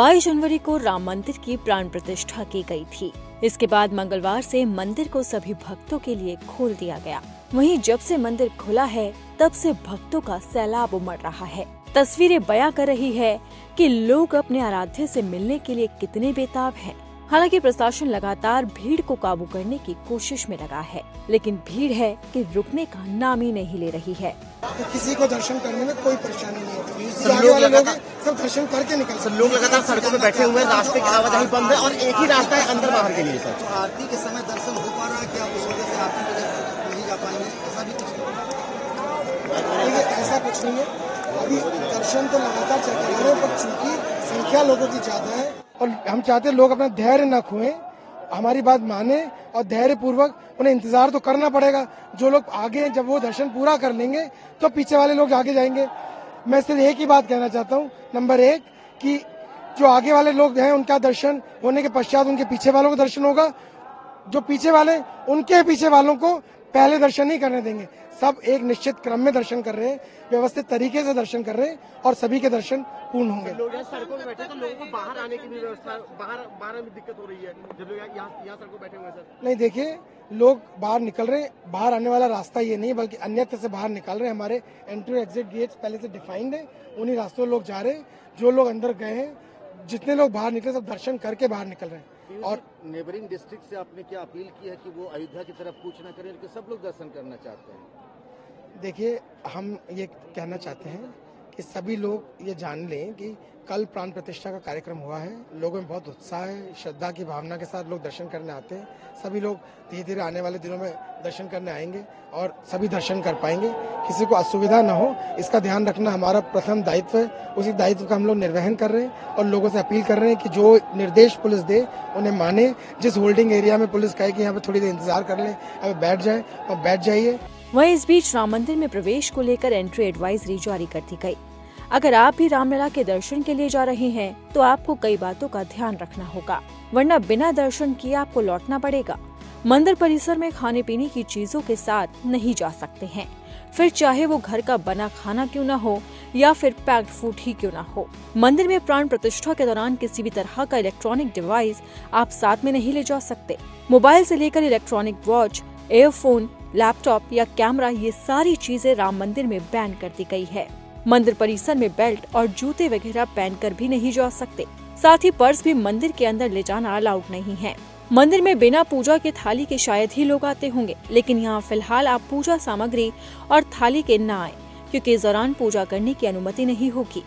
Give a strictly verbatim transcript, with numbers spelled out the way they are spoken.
बाईस जनवरी को राम मंदिर की प्राण प्रतिष्ठा की गई थी। इसके बाद मंगलवार से मंदिर को सभी भक्तों के लिए खोल दिया गया। वहीं जब से मंदिर खुला है तब से भक्तों का सैलाब उमड़ रहा है। तस्वीरें बयां कर रही है कि लोग अपने आराध्य से मिलने के लिए कितने बेताब हैं। हालांकि प्रशासन लगातार भीड़ को काबू करने की कोशिश में लगा है, लेकिन भीड़ है कि रुकने का नाम ही नहीं ले रही है। किसी को दर्शन करने में कोई परेशानी नहीं, सब लोग लगातार सब दर्शन करके निकल सब लोग लगातार सड़कों पे बैठे हुए हैं। रास्ते की आवाजाही बंद है और एक ही रास्ता है अंदर बाहर के लिए। आरती के समय दर्शन हो पा रहा है क्या? उस वजह से आरती नहीं जा पाएंगे, ऐसा भी कुछ ऐसा कुछ नहीं है। अभी दर्शन तो लगातार चल रहे हैं, पर चूंकि संख्या लोगों की ज्यादा है और हम चाहते हैं लोग अपना धैर्य न खोएं, हमारी बात माने और धैर्य पूर्वक उन्हें इंतजार तो करना पड़ेगा। जो लोग आगे जब वो दर्शन पूरा कर लेंगे तो पीछे वाले लोग आगे जाएंगे। मैं सिर्फ एक ही बात कहना चाहता हूँ, नंबर एक कि जो आगे वाले लोग हैं उनका दर्शन होने के पश्चात उनके पीछे वालों को दर्शन होगा। जो पीछे वाले उनके पीछे वालों को पहले दर्शन नहीं करने देंगे। सब एक निश्चित क्रम में दर्शन कर रहे हैं, व्यवस्थित तरीके से दर्शन कर रहे हैं और सभी के दर्शन पूर्ण होंगे। लोग सड़कों में बैठे तो लोगों को बाहर आने की भी व्यवस्था बाहर बाहर में दिक्कत हो रही है। जब लोग यहाँ यहाँ सड़कों बैठे हुए हैं सर, नहीं देखिए लोग बाहर निकल रहे हैं। बाहर आने वाला रास्ता ये नहीं बल्कि अन्यत्र से बाहर निकल रहे हैं। हमारे एंट्री एग्जिट गेट पहले से डिफाइंड है, उन्हीं रास्तों लोग जा रहे हैं। जो लोग अंदर गए हैं, जितने लोग बाहर निकले सब दर्शन करके बाहर निकल रहे हैं। और नेबरिंग डिस्ट्रिक्ट से आपने क्या अपील की है कि वो अयोध्या की तरफ कुछ न करें, सब लोग दर्शन करना चाहते हैं? देखिए हम ये कहना चाहते हैं कि सभी लोग ये जान लें कि कल प्राण प्रतिष्ठा का कार्यक्रम हुआ है। लोगों में बहुत उत्साह है, श्रद्धा की भावना के साथ लोग दर्शन करने आते हैं। सभी लोग धीरे धीरे आने वाले दिनों में दर्शन करने आएंगे और सभी दर्शन कर पाएंगे। किसी को असुविधा न हो इसका ध्यान रखना हमारा प्रथम दायित्व है। उसी दायित्व का हम लोग निर्वहन कर रहे हैं और लोगों से अपील कर रहे हैं कि जो निर्देश पुलिस दे उन्हें माने। जिस होल्डिंग एरिया में पुलिस कहे कि यहाँ पे थोड़ी देर इंतजार कर लें, अगर बैठ जाए और बैठ जाइए। वहीं इस बीच राम मंदिर में प्रवेश को लेकर एंट्री एडवाइजरी जारी कर दी गयी। अगर आप भी रामलला के दर्शन के लिए जा रहे हैं तो आपको कई बातों का ध्यान रखना होगा, वरना बिना दर्शन किए आपको लौटना पड़ेगा। मंदिर परिसर में खाने पीने की चीजों के साथ नहीं जा सकते हैं, फिर चाहे वो घर का बना खाना क्यों न हो या फिर पैक्ड फूड ही क्यों न हो। मंदिर में प्राण प्रतिष्ठा के दौरान किसी भी तरह का इलेक्ट्रॉनिक डिवाइस आप साथ में नहीं ले जा सकते। मोबाइल से लेकर इलेक्ट्रॉनिक वॉच, एयरफोन, लैपटॉप या कैमरा, ये सारी चीजें राम मंदिर में बैन कर दी गयी है। मंदिर परिसर में बेल्ट और जूते वगैरह पहनकर भी नहीं जा सकते। साथ ही पर्स भी मंदिर के अंदर ले जाना अलाउड नहीं है। मंदिर में बिना पूजा के थाली के शायद ही लोग आते होंगे, लेकिन यहाँ फिलहाल आप पूजा सामग्री और थाली के ना आए क्योंकि इस दौरान पूजा करने की अनुमति नहीं होगी।